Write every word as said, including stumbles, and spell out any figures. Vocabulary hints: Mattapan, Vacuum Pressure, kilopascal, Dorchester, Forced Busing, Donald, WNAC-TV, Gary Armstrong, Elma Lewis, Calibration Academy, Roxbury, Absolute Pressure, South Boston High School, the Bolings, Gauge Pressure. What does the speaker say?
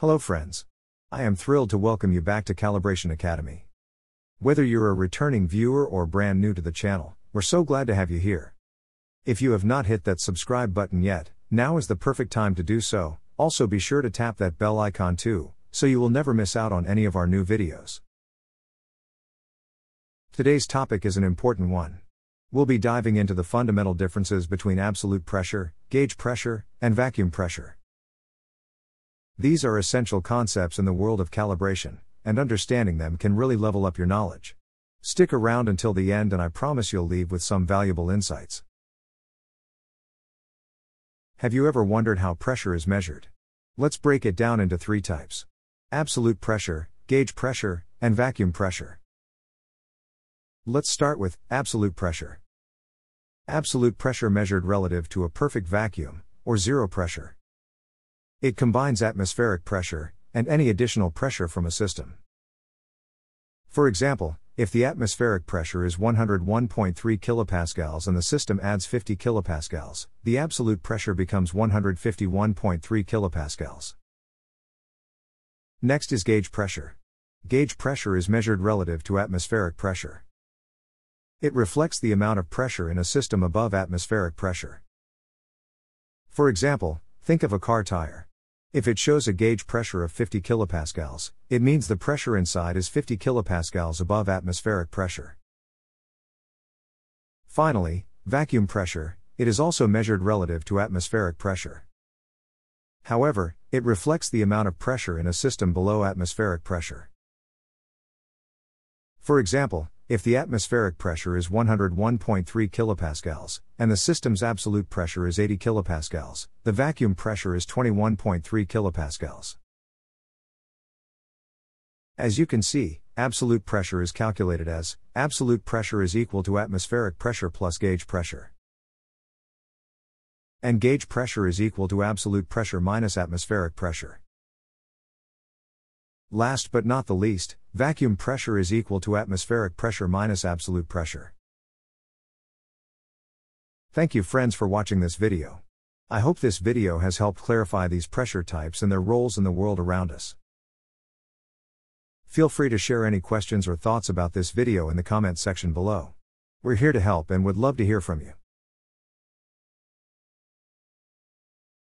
Hello friends. I am thrilled to welcome you back to Calibration Academy. Whether you're a returning viewer or brand new to the channel, we're so glad to have you here. If you have not hit that subscribe button yet, now is the perfect time to do so. Also be sure to tap that bell icon too, so you will never miss out on any of our new videos. Today's topic is an important one. We'll be diving into the fundamental differences between absolute pressure, gauge pressure, and vacuum pressure. These are essential concepts in the world of calibration, and understanding them can really level up your knowledge. Stick around until the end and I promise you'll leave with some valuable insights. Have you ever wondered how pressure is measured? Let's break it down into three types: absolute pressure, gauge pressure, and vacuum pressure. Let's start with absolute pressure. Absolute pressure measured relative to a perfect vacuum, or zero pressure. It combines atmospheric pressure and any additional pressure from a system. For example, if the atmospheric pressure is one hundred one point three kilopascals and the system adds fifty kilopascals, the absolute pressure becomes one hundred fifty-one point three kilopascals. Next is gauge pressure. Gauge pressure is measured relative to atmospheric pressure. It reflects the amount of pressure in a system above atmospheric pressure. For example, think of a car tire. If it shows a gauge pressure of fifty kilopascals, it means the pressure inside is fifty kilopascals above atmospheric pressure. Finally, vacuum pressure. It is also measured relative to atmospheric pressure. However, it reflects the amount of pressure in a system below atmospheric pressure. For example, if the atmospheric pressure is one hundred one point three kilopascals, and the system's absolute pressure is eighty kilopascals, the vacuum pressure is twenty-one point three kilopascals. As you can see, absolute pressure is calculated as, absolute pressure is equal to atmospheric pressure plus gauge pressure. And gauge pressure is equal to absolute pressure minus atmospheric pressure. Last but not the least, vacuum pressure is equal to atmospheric pressure minus absolute pressure. Thank you friends for watching this video. I hope this video has helped clarify these pressure types and their roles in the world around us. Feel free to share any questions or thoughts about this video in the comment section below. We're here to help and would love to hear from you.